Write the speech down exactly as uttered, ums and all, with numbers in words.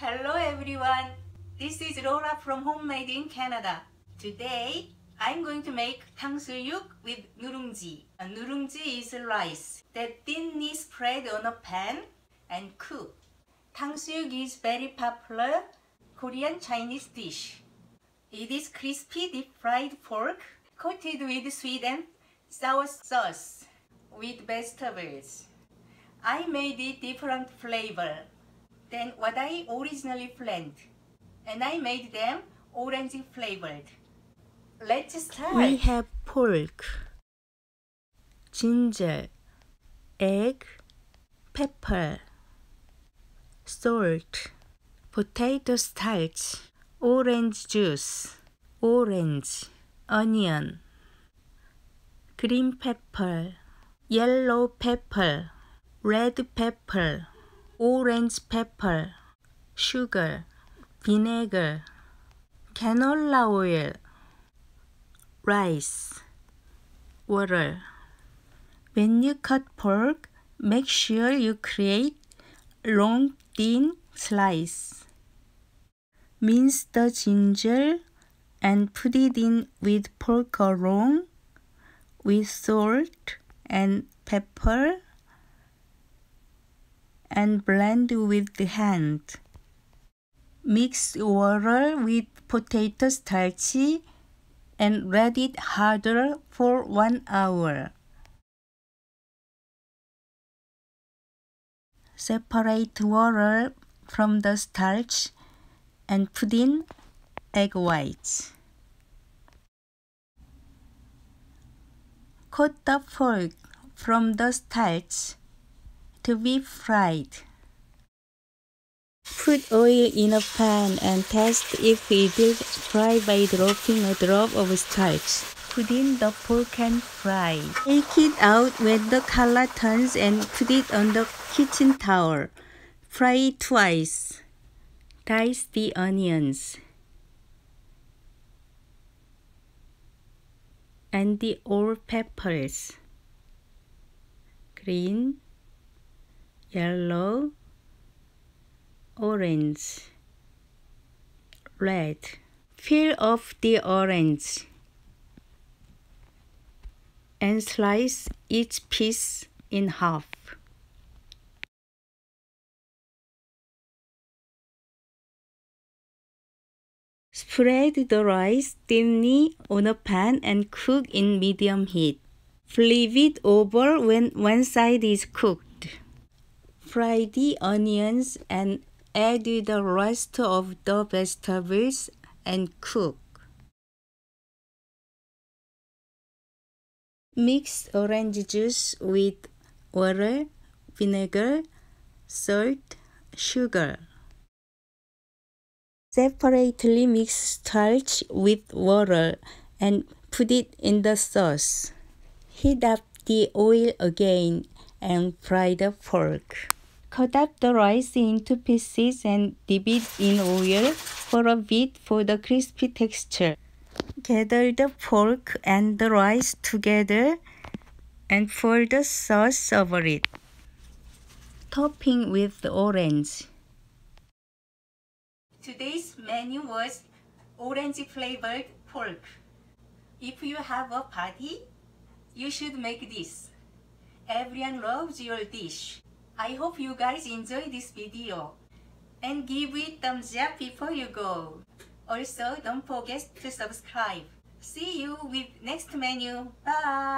Hello everyone, this is Laura from Homemade in Canada. Today I'm going to make tangsuyuk with nurungji. Nurungji is rice that thinly spread on a pan and cook. Tangsuyuk is very popular Korean Chinese dish. It is crispy deep fried pork coated with sweet and sour sauce with vegetables. I made it different flavor than what I originally planned, and I made them orange flavored. Let's start. We have pork, ginger, egg, pepper, salt, potato starch, orange juice, orange, onion, green pepper, yellow pepper, red pepper, orange pepper, sugar, vinegar, canola oil, rice, water. When you cut pork, make sure you create long thin slice. Mince the ginger and put it in with pork along with salt and pepper and blend with the hand. Mix water with potato starch and let it harder for one hour. Separate water from the starch and put in egg whites. Cut the pork from the starch to be fried. Put oil in a pan and test if it will fry by dropping a drop of starch. Put in the pork and fry. Take it out when the color turns and put it on the kitchen towel. Fry it twice. Dice the onions and the old peppers, green, yellow, orange, red. Peel off the orange and slice each piece in half. Spread the rice thinly on a pan and cook in medium heat. Flip it over when one side is cooked. Fry the onions and add the rest of the vegetables and cook. Mix orange juice with water, vinegar, salt, sugar. Separately mix starch with water and put it in the sauce. Heat up the oil again and fry the pork. Cut up the rice into pieces and dip it in oil for a bit for the crispy texture. Gather the pork and the rice together and pour the sauce over it, topping with the orange. Today's menu was orange flavored pork. If you have a party, you should make this. Everyone loves your dish. I hope you guys enjoyed this video and give it thumbs up before you go. Also, don't forget to subscribe. See you with next menu. Bye!